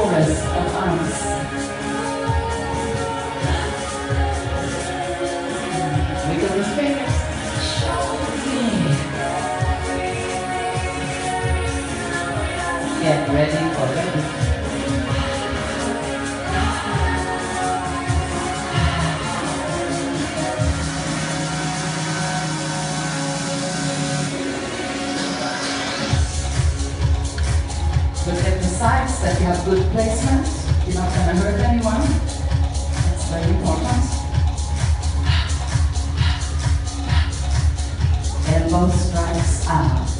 chorus of arms. Wiggle the fingers. Get ready for ready. Sides that you have good placement, you're not going to hurt anyone. That's very important. Elbow strikes out.